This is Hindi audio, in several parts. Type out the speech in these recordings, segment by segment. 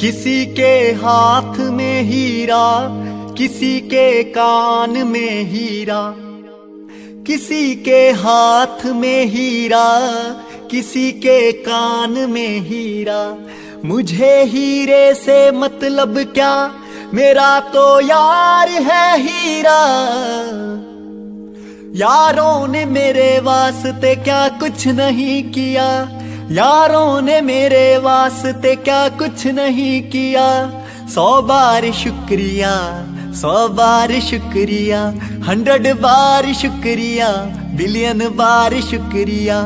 किसी के हाथ में हीरा, किसी के कान में हीरा, किसी के हाथ में हीरा, किसी के कान में हीरा। मुझे हीरे से मतलब क्या, मेरा तो यार है हीरा। यारों ने मेरे वास्ते क्या कुछ नहीं किया, यारों ने मेरे वास्ते क्या कुछ नहीं किया। 100 बार शुक्रिया, 100 बार शुक्रिया, 100 बार शुक्रिया, बिलियन बार शुक्रिया।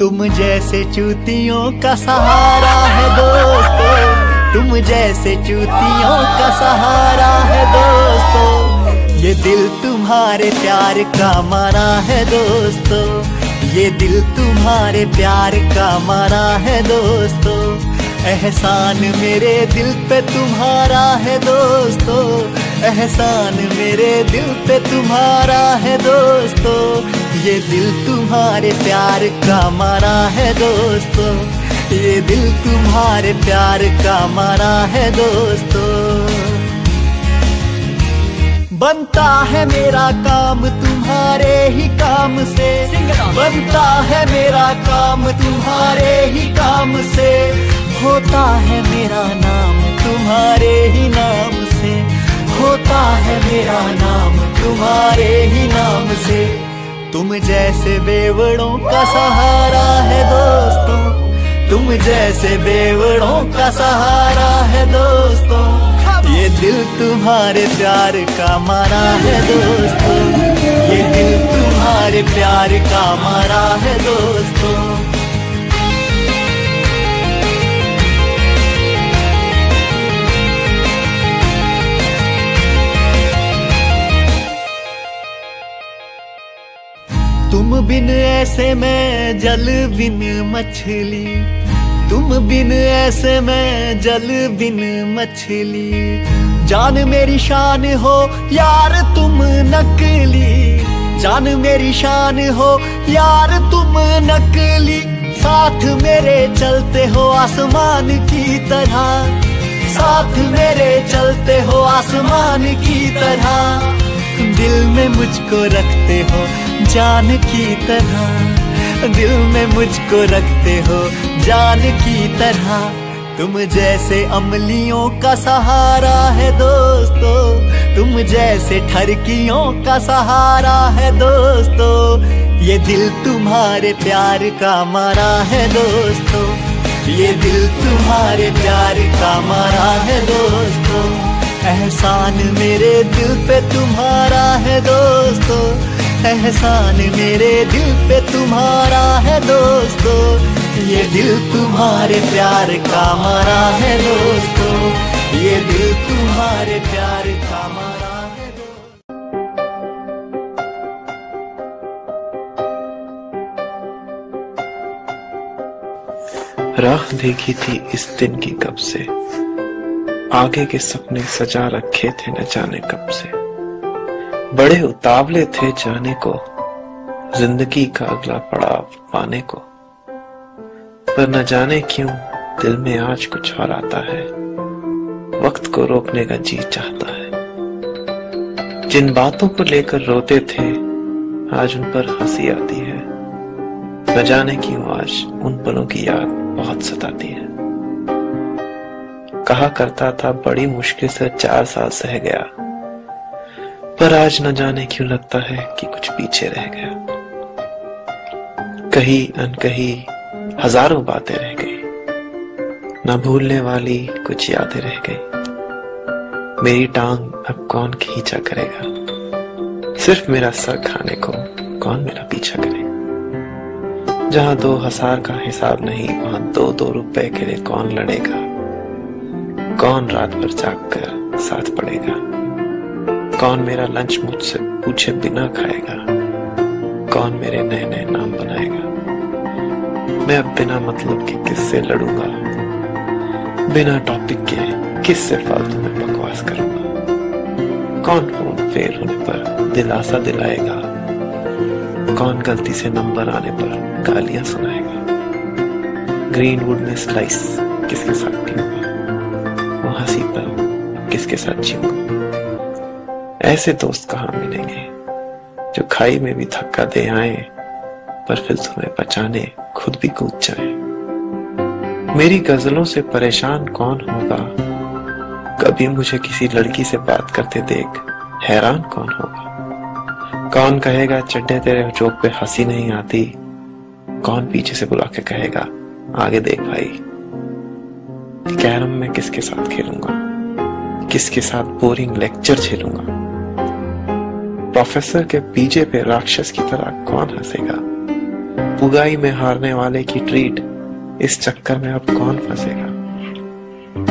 तुम जैसे चूतियों का सहारा है दोस्तों, तुम जैसे चूतियों का सहारा है दोस्तों। ये दिल तुम्हारे प्यार का मारा है दोस्तों, ये दिल तुम्हारे प्यार का मारा है दोस्तों। एहसान मेरे दिल पे तुम्हारा है दोस्तों, एहसान मेरे दिल पे तुम्हारा है दोस्तों। ये दिल तुम्हारे प्यार का मारा है दोस्तों, ये दिल तुम्हारे प्यार का मारा है दोस्तों। बनता है मेरा काम तुम्हारे ही काम से, बनता है मेरा काम तुम्हारे ही काम से, होता है मेरा नाम तुम्हारे ही नाम से, होता है मेरा नाम तुम्हारे ही नाम से। तुम जैसे बेवड़ों का सहारा है दोस्तों, तुम जैसे बेवड़ों का सहारा है दोस्तों। ये दिल तुम्हारे प्यार का मारा है दोस्तों, ये दिल तुम्हारे प्यार का मारा है दोस्तों। तुम बिन ऐसे मैं जल बिन मछली, तुम बिन ऐसे मैं जल बिन मछली। जान मेरी शान हो यार तुम नकली, जान मेरी शान हो यार तुम नकली। साथ मेरे चलते हो आसमान की तरह, साथ मेरे चलते हो आसमान की तरह। दिल में मुझको रखते हो जान की तरह, दिल में मुझको रखते हो जान की तरह। तुम जैसे अमलियों का सहारा है दोस्तों, तुम जैसे ठरकियों का सहारा है दोस्तों। ये दिल तुम्हारे प्यार का मारा है दोस्तों, ये दिल तुम्हारे प्यार का मारा है दोस्तों। एहसान मेरे दिल पे तुम्हारा है दोस्तों, एहसान मेरे दिल पे तुम्हारा है दोस्तों। ये दिल तुम्हारे प्यार का मारा है दोस्तों, ये दिल तुम्हारे प्यार का मारा। राह देखी थी इस दिन की कब से, आगे के सपने सजा रखे थे न जाने कब से। बड़े उतावले थे जाने को, जिंदगी का अगला पड़ाव पाने को। पर न जाने क्यों दिल में आज कुछ और आता है, वक्त को रोकने का जी चाहता है। जिन बातों को लेकर रोते थे आज उन पर हंसी आती है, न जाने क्यों आज उन पलों की याद बहुत सताती है। कहा करता था बड़ी मुश्किल से 4 साल सह गया, पर आज न जाने क्यों लगता है कि कुछ पीछे रह गया। कही अनकही हजारों बातें रह गई, ना भूलने वाली कुछ यादें रह गई। मेरी टांग अब कौन खींचा करेगा, सिर्फ मेरा सर खाने को कौन मेरा पीछा करेगा। जहां 2 हजार का हिसाब नहीं, वहां 2-2 रुपए के लिए कौन लड़ेगा, कौन रात भर जाग कर साथ पड़ेगा, कौन मेरा लंच मुझसे पूछे बिना खाएगा, कौन मेरे नए नए नाम बनाएगा। मैं अब बिना मतलब के किससे लड़ूंगा, बिना टॉपिक के किससे फालतू में बकवास करूंगा। कौन फोन फेल होने पर दिलासा दिलाएगा, कौन गलती से नंबर आने पर गालियां सुनाएगा। ग्रीनवुड में स्लाइस किसके साथ पीऊंगा, सीखता हूँ किसके साथ जीऊंगा। ऐसे दोस्त कहाँ मिलेंगे जो खाई में भी धक्का दे आए पर फिर तुम्हें बचाने खुद भी कूद जाए। मेरी गजलों से परेशान कौन होगा, कभी मुझे किसी लड़की से बात करते देख हैरान कौन होगा। कौन कहेगा चड्ढे तेरे जोक पे हंसी नहीं आती, कौन पीछे से बुला के कहेगा आगे देख भाई। कैरम में किसके साथ खेलूंगा, किसके साथ बोरिंग लेक्चर झेलूंगा। प्रोफेसर के पीछे पे राक्षस की तरह कौन हंसेगा, पुगाई में हारने वाले की ट्रीट इस चक्कर में अब कौन फंसेगा।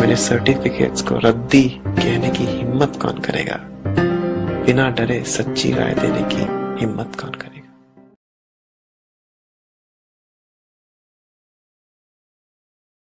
मेरे सर्टिफिकेट्स को रद्दी कहने की हिम्मत कौन करेगा, बिना डरे सच्ची राय देने की हिम्मत कौन करेगा।